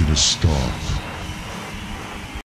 you to stop.